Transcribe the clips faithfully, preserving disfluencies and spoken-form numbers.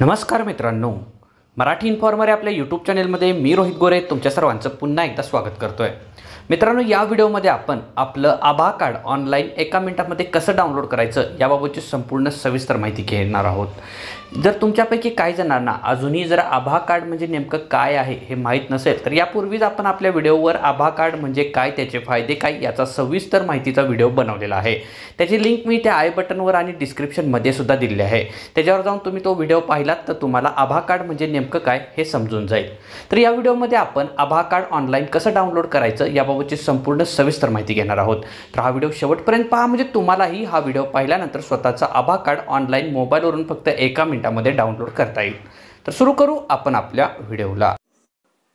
नमस्कार मित्रांनो, मराठी इन्फॉर्मर आपल्या यूट्यूब चॅनलमध्ये मी रोहित गोरे तुमच्या सर्वांचं पुन्हा एकदा स्वागत करतोय। मित्रांनो, या व्हिडिओमध्ये आपण आपलं आभा कार्ड ऑनलाइन एका मिनिटामध्ये कसं डाउनलोड करायचं याबाबतची संपूर्ण सविस्तर माहिती घेणार आहोत। जर तुमच्यापैकी काही जणांना अजूनही जर आभा कार्ड म्हणजे नेमकं काय आहे हे माहित नसेल तर यापूर्वीच आपण आपल्या व्हिडिओवर आभा कार्ड म्हणजे काय, त्याचे फायदे काय याचा सविस्तर माहितीचा व्हिडिओ बनवलेला आहे। त्याची लिंक मी त्या आय बटनवर आणि डिस्क्रिप्शन मध्ये सुद्धा दिली आहे, त्याच्यावर जाऊन तुम्ही तो व्हिडिओ पाहिलात तर तुम्हाला आभा कार्ड म्हणजे नेमकं काय हे समजून जाईल। तर या व्हिडिओमध्ये आपण आभा कार्ड ऑनलाइन कसं डाउनलोड करायचं याबाबतची संपूर्ण सविस्तर माहिती घेणार आहोत। तर हा व्हिडिओ शेवटपर्यंत पहा, म्हणजे तुम्हालाही हा व्हिडिओ पाहिल्यानंतर स्वतःचा आभा कार्ड ऑनलाइन मोबाईलवरून फक्त एका मिनिटामध्ये डाउनलोड करता येईल। तर सुरू करू आपण आपल्या व्हिडिओला।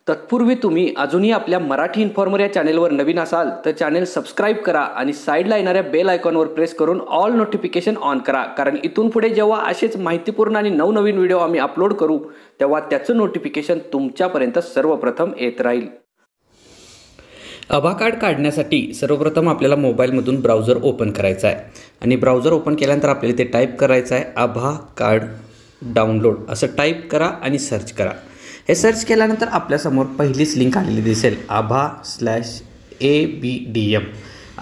तत्पूर्वी तुम्ही अजूनही आपल्या मराठी इन्फॉर्मर या चॅनलवर नवीन असाल तर चॅनल सबस्क्राईब करा आणि साईडला येणाऱ्या बेल आयकॉनवर प्रेस करून ऑल नोटिफिकेशन ऑन करा, कारण इथून पुढे जेव्हा असेच माहितीपूर्ण आणि नवनवीन व्हिडिओ आम्ही अपलोड करू तेव्हा त्याचं नोटिफिकेशन तुमच्यापर्यंत सर्वप्रथम येत राहील। आभा कार्ड काढण्यासाठी सर्वप्रथम आपल्याला मोबाईलमधून ब्राउझर ओपन करायचा आहे आणि ब्राउझर ओपन केल्यानंतर आपल्याला ते टाईप करायचं आहे आभा कार्ड डाउनलोड असं टाईप करा आणि सर्च करा। हे सर्च केल्यानंतर आपल्यासमोर पहिलीच लिंक आलेली दिसेल आभा slash A B D M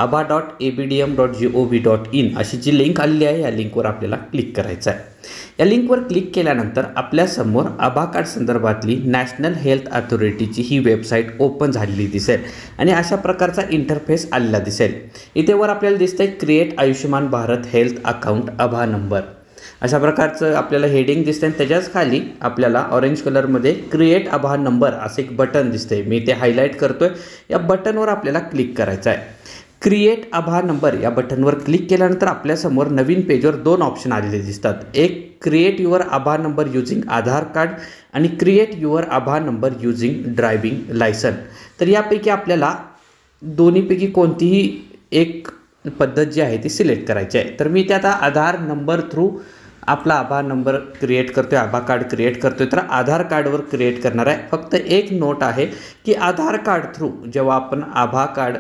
Abha dot A B D M dot G O V dot in अशी जी लिंक आलेली आहे या लिंकवर आपल्याला क्लिक करायचं आहे। या लिंकवर क्लिक केल्यानंतर आपल्यासमोर आभा कार्ड संदर्भातली नॅशनल हेल्थ अथॉरिटीची ही वेबसाईट ओपन झालेली दिसेल आणि अशा प्रकारचा इंटरफेस आलेला दिसेल। इथे वर आपल्याला दिसतंय create Ayushman Bharat health account आभा नंबर अशा प्रकारचं आपल्याला हेडिंग दिसतंय, त्याच्याच खाली आपल्याला ऑरेंज कलरमध्ये क्रिएट आभा नंबर असं एक बटन दिसतंय, मी ते हायलाईट करतोय। या बटनवर आपल्याला क्लिक करायचं आहे। क्रिएट आभा नंबर या बटनवर क्लिक केल्यानंतर आपल्यासमोर नवीन पेजवर दोन ऑप्शन आलेले दिसतात, एक क्रिएट युअर आभा नंबर यूजिंग आधार कार्ड आणि क्रिएट युअर आभा नंबर यूजिंग ड्रायव्हिंग लायसन। तर यापैकी आपल्याला दोन्हीपैकी कोणतीही एक पद्धत जी आहे ती सिलेक्ट करायची आहे। तर मी ते आता आधार नंबर थ्रू आपला आभा नंबर क्रिएट करतो आहे, आभा कार्ड क्रिएट करतो आहे, तर आधार कार्डवर क्रिएट करणार आहे। फक्त एक नोट आहे की आधार कार्ड थ्रू जेव्हा आपण आभा कार्ड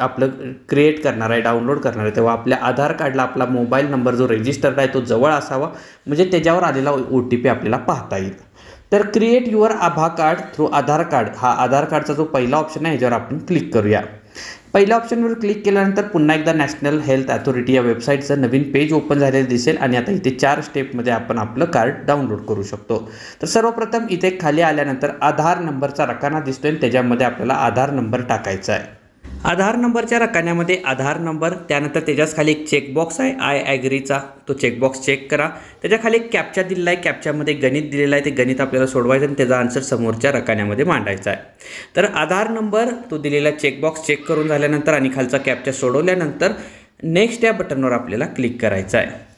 आपलं क्रिएट करणार आहे, डाउनलोड करणार आहे, तेव्हा आपल्या आधार कार्डला आपला मोबाईल नंबर जो रजिस्टर्ड आहे तो जवळ असावा, म्हणजे त्याच्यावर आलेला ओ टी पी आपल्याला पाहता येईल। तर क्रिएट युअर आभा कार्ड थ्रू आधार कार्ड हा आधार कार्डचा जो पहिला ऑप्शन आहे याच्यावर आपण क्लिक करूया। पहिल्या ऑप्शनवर क्लिक केल्यानंतर पुन्हा एकदा नॅशनल हेल्थ अथॉरिटी या वेबसाईटचं नवीन पेज ओपन झालेलं दिसेल आणि आता इथे चार स्टेपमध्ये आपण आपलं कार्ड डाउनलोड करू शकतो। तर सर्वप्रथम इथे खाली आल्यानंतर आधार नंबरचा रकाना दिसतोय आणि त्याच्यामध्ये आपल्याला आधार नंबर टाकायचा आहे। आधार नंबरच्या रकान्यामध्ये आधार नंबर, त्यानंतर त्याच्याच खाली एक चेकबॉक्स आहे आय ॲग्रीचा, तो चेकबॉक्स चेक करा। त्याच्या खाली एक कॅप्चा दिलेला आहे, कॅप्च्यामध्ये गणित दिलेलं आहे, ते गणित आपल्याला सोडवायचं आणि त्याचा आन्सर समोरच्या रकान्यामध्ये मांडायचा आहे। तर आधार नंबर तो दिलेला चेकबॉक्स चेक करून झाल्यानंतर आणि खालचा कॅप्चा सोडवल्यानंतर नेक्स्ट या बटनवर आपल्याला क्लिक करायचं आहे।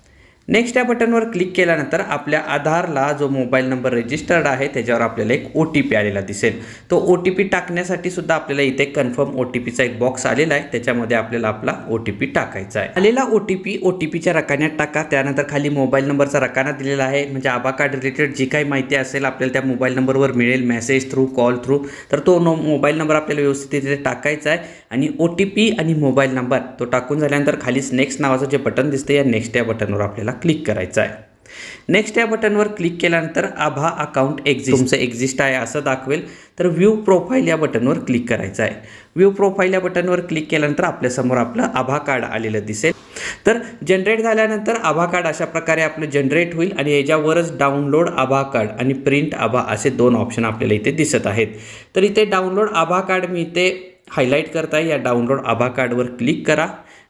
नेक्स्ट या बटनवर क्लिक केल्यानंतर आपल्या आधारला जो मोबाईल नंबर रजिस्टर्ड आहे त्याच्यावर आपल्याला एक ओ टी पी आलेला दिसेल, तो ओ टी पी टाकण्यासाठी सुद्धा आपल्याला इथे कन्फर्म ओ टी पीचा एक बॉक्स आलेला आहे, त्याच्यामध्ये आपल्याला आपला ओ टी पी टाकायचा आहे। आलेला O T P O T पीच्या रकान्यात टाका, त्यानंतर खाली मोबाईल नंबरचा रकाना दिलेला आहे, म्हणजे आभा कार्ड रिलेटेड जी काही माहिती असेल आपल्याला त्या मोबाईल नंबरवर मिळेल मेसेज थ्रू कॉल थ्रू, तर तो नो मोबाईल नंबर आपल्याला व्यवस्थित तिथे टाकायचा आहे आणि ओ टी पी आणि मोबाईल नंबर तो टाकून झाल्यानंतर खालीच नेक्स्ट नावाचं जे बटन दिसतं या नेक्स्ट या बटनवर आपल्याला क्लिक करायचं आहे। नेक्स्ट या बटनवर क्लिक केल्यानंतर आभा अकाउंट एक्झिस्ट तुमचं एक्झिस्ट आहे असं दाखवेल, तर व्ह्यू प्रोफाईल या बटनवर क्लिक करायचं आहे। व्ह्यू प्रोफाईल या बटनवर क्लिक केल्यानंतर आपल्यासमोर आपलं आभा कार्ड आलेलं दिसेल। तर जनरेट झाल्यानंतर आभा कार्ड अशा प्रकारे आपलं जनरेट होईल आणि याच्यावरच डाउनलोड आभा कार्ड आणि प्रिंट आभा असे दोन ऑप्शन आपल्याला इथे दिसत आहेत। तर इथे डाउनलोड आभा कार्ड मी इथे हायलाईट करताय, या डाउनलोड आभा कार्डवर क्लिक करा।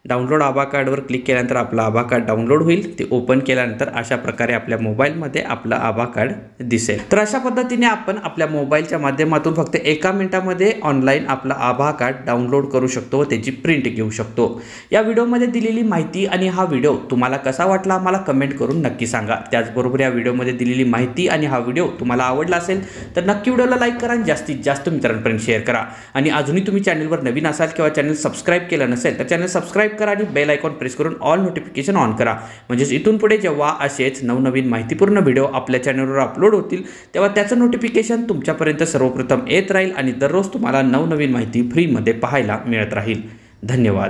डाउनलोड आभा कार्डवर क्लिक केल्यानंतर आपला आभा कार्ड डाउनलोड होईल, ते ओपन केल्यानंतर अशा प्रकारे आपल्या मोबाईलमध्ये आपला आभा कार्ड दिसेल। तर अशा पद्धतीने आपण आपल्या मोबाईलच्या माध्यमातून फक्त एका मिनिटामध्ये ऑनलाईन आपला आभा कार्ड डाउनलोड करू शकतो, त्याची प्रिंट घेऊ शकतो। या व्हिडिओमध्ये दिलेली माहिती आणि हा व्हिडिओ तुम्हाला कसा वाटला आम्हाला कमेंट करून नक्की सांगा। त्याचबरोबर या व्हिडिओमध्ये दिलेली माहिती आणि हा व्हिडिओ तुम्हाला आवडला असेल तर नक्की व्हिडिओला लाईक करा आणि जास्तीत जास्त मित्रांपर्यंत शेअर करा। आणि अजूनही तुम्ही चॅनलवर नवीन असाल किंवा चॅनल सबस्क्राईब केलं नसेल तर चॅनल सबस्क्राईब करा आणि बेल आयकॉन प्रेस करून ऑल नोटिफिकेशन ऑन करा, म्हणजेच इथून पुढे जेव्हा असेच नवनवीन माहितीपूर्ण व्हिडिओ आपल्या चॅनलवर अपलोड होतील तेव्हा त्याचं नोटिफिकेशन तुमच्यापर्यंत सर्वप्रथम येत राहील आणि दररोज तुम्हाला नवनवीन माहिती फ्रीमध्ये पाहायला मिळत राहील। धन्यवाद।